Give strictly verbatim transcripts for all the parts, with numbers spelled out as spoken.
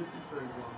It's a pretty one.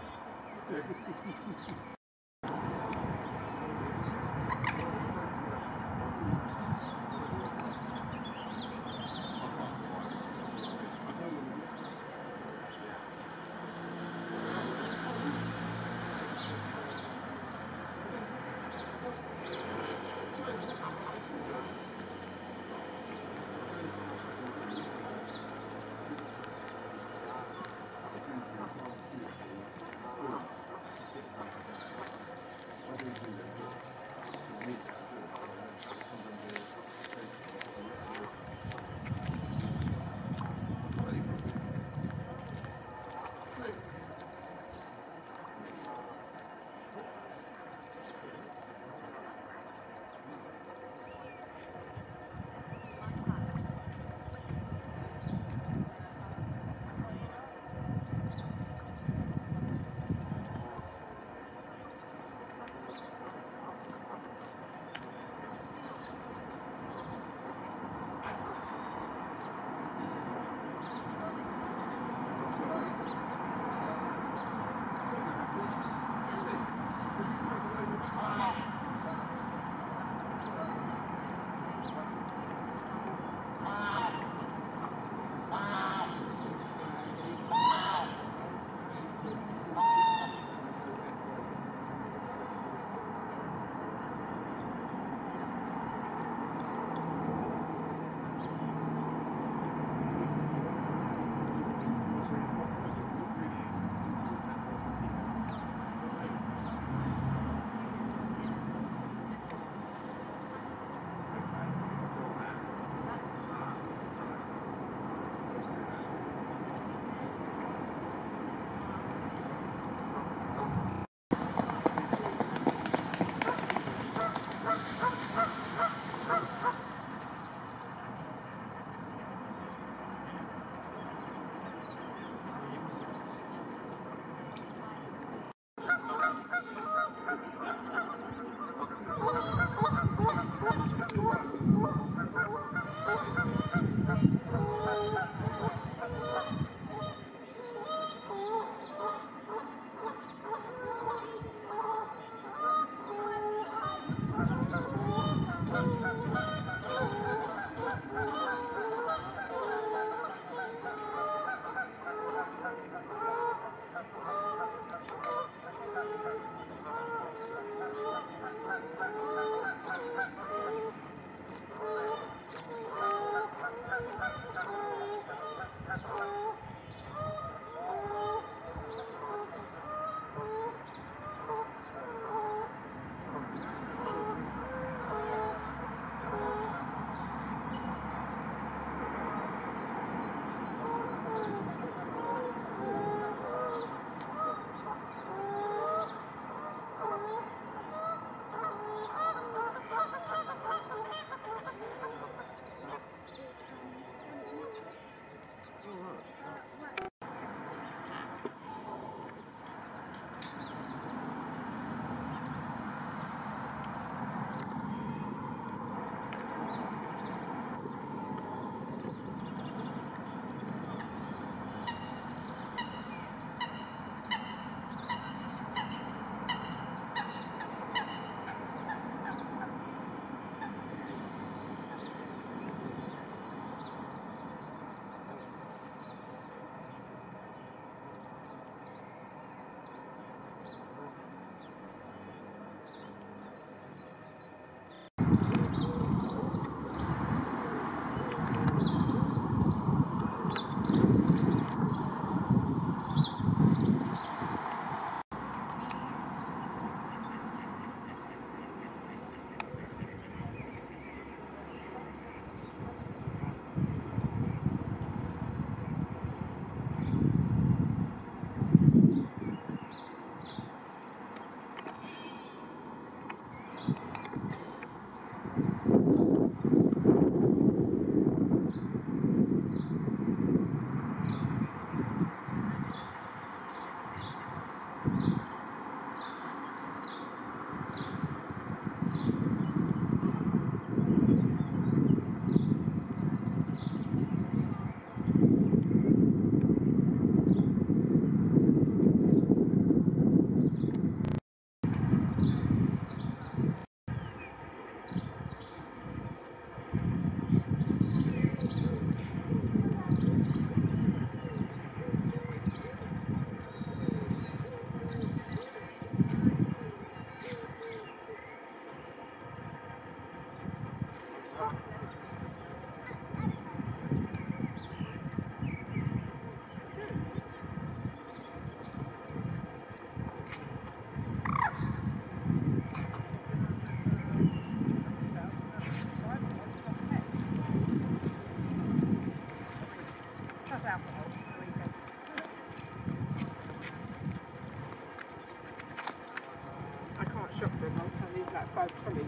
five parties.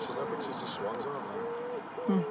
Celebrities are swans, aren't they? Mm.